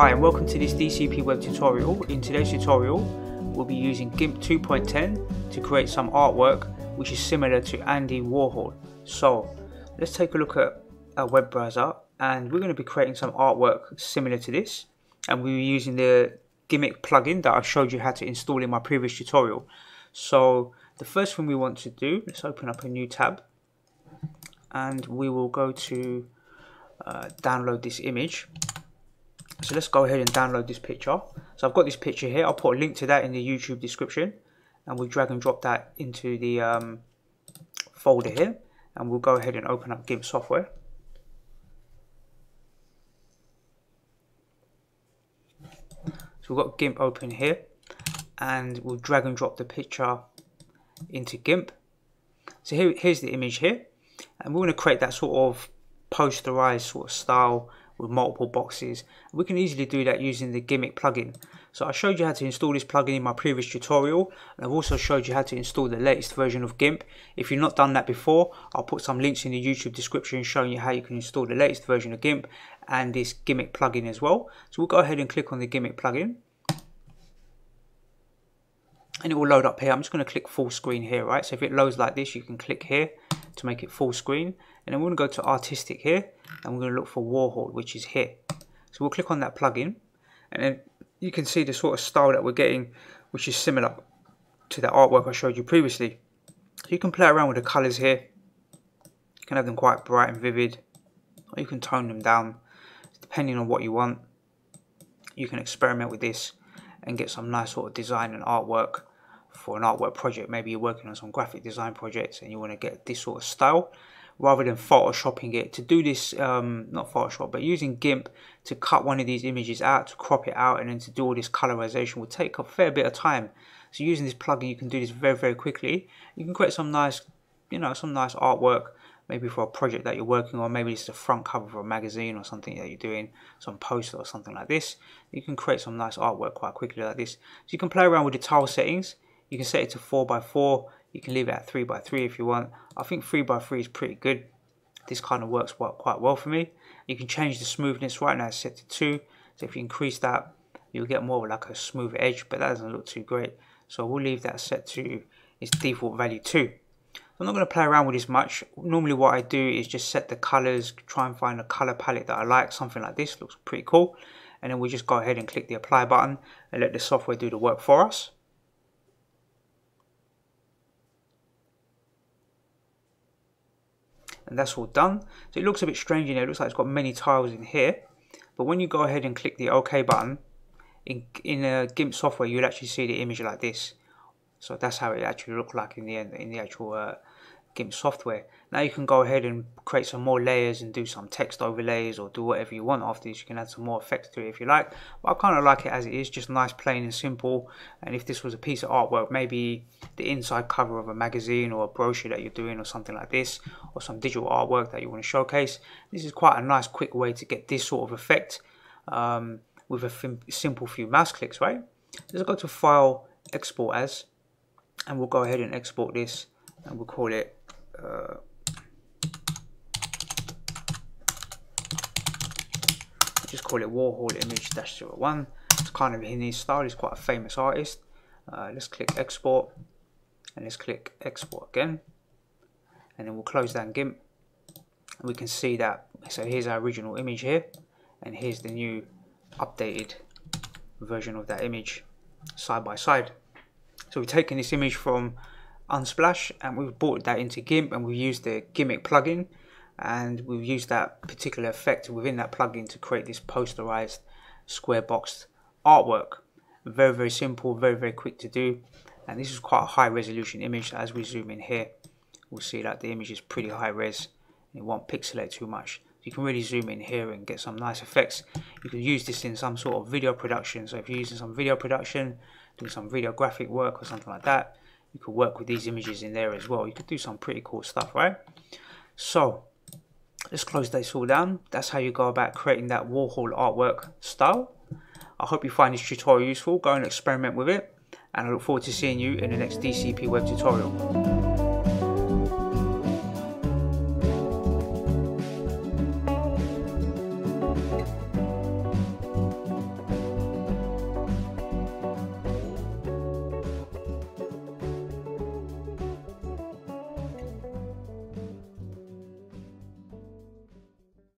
Hi and welcome to this DCP web tutorial. In today's tutorial we'll be using GIMP 2.10 to create some artwork which is similar to Andy Warhol. So let's take a look at our web browser and we're going to be creating some artwork similar to this, and we're using the GIMP plugin that I showed you how to install in my previous tutorial. So the first thing we want to do, let's open up a new tab and we will go to download this image. So let's go ahead and download this picture. So I've got this picture here. I'll put a link to that in the YouTube description, and we'll drag and drop that into the folder here, and we'll go ahead and open up GIMP software. So we've got GIMP open here, and we'll drag and drop the picture into GIMP. So here's the image here, and we're going to create that sort of posterized sort of style with multiple boxes. We can easily do that using the GIMP plugin. So I showed you how to install this plugin in my previous tutorial, and I've also showed you how to install the latest version of GIMP. If you've not done that before, I'll put some links in the YouTube description showing you how you can install the latest version of GIMP and this GIMP plugin as well. So we'll go ahead and click on the GIMP plugin, and it will load up here. I'm just going to click full screen here, right? So if it loads like this, you can click here to make it full screen, and then we're going to go to artistic here, and we're going to look for Warhol, which is here. So we'll click on that plugin, and then you can see the sort of style that we're getting, which is similar to the artwork I showed you previously. So you can play around with the colors here. You can have them quite bright and vivid, or you can tone them down depending on what you want. You can experiment with this and get some nice sort of design and artwork for an artwork project. Maybe you're working on some graphic design projects and you want to get this sort of style rather than photoshopping it. To do this, not photoshop, but using GIMP to cut one of these images out, to crop it out, and then to do all this colorization will take a fair bit of time. So using this plugin you can do this very, very quickly. You can create some nice, you know, some nice artwork, maybe for a project that you're working on. Maybe this is a front cover for a magazine or something that you're doing, some poster or something like this. You can create some nice artwork quite quickly like this. So you can play around with the tile settings. You can set it to 4x4, you can leave it at 3x3 if you want. I think 3x3 is pretty good. This kind of works quite well for me. You can change the smoothness. Right now it's set to 2, so if you increase that you'll get more like a smooth edge, but that doesn't look too great. So we'll leave that set to its default value 2. I'm not going to play around with this much. Normally what I do is just set the colors, try and find a color palette that I like. Something like this looks pretty cool. And then we'll just go ahead and click the apply button and let the software do the work for us. And that's all done. So it looks a bit strange in there. It looks like it's got many tiles in here, but when you go ahead and click the OK button in GIMP software, you'll actually see the image like this. So that's how it actually looked like in the end, in the actual GIMP software. Now you can go ahead and create some more layers and do some text overlays or do whatever you want after this. You can add some more effects to it if you like, but I kind of like it as it is, just nice, plain and simple. And if this was a piece of artwork, maybe the inside cover of a magazine or a brochure that you're doing or something like this, or some digital artwork that you want to showcase, this is quite a nice quick way to get this sort of effect with a simple few mouse clicks, right? Let's go to File, Export As, and we'll go ahead and export this, and we'll call it just call it Warhol image -01. It's kind of in his style. He's quite a famous artist. Let's click export, and let's click export again, and then we'll close down GIMP, and we can see that. So here's our original image here, and here's the new updated version of that image side by side. So we've taken this image from Unsplash and we've brought that into GIMP, and we've used the GIMP plugin, and we've used that particular effect within that plugin to create this posterized square boxed artwork. Very, very simple, very, very quick to do. And this is quite a high resolution image. As we zoom in here, we'll see that the image is pretty high res and it won't pixelate too much. You can really zoom in here and get some nice effects. You can use this in some sort of video production. So if you're using some video production, doing some video graphic work or something like that, you could work with these images in there as well. You could do some pretty cool stuff, right? So let's close this all down. That's how you go about creating that Warhol artwork style. I hope you find this tutorial useful. Go and experiment with it, and I look forward to seeing you in the next DCP web tutorial.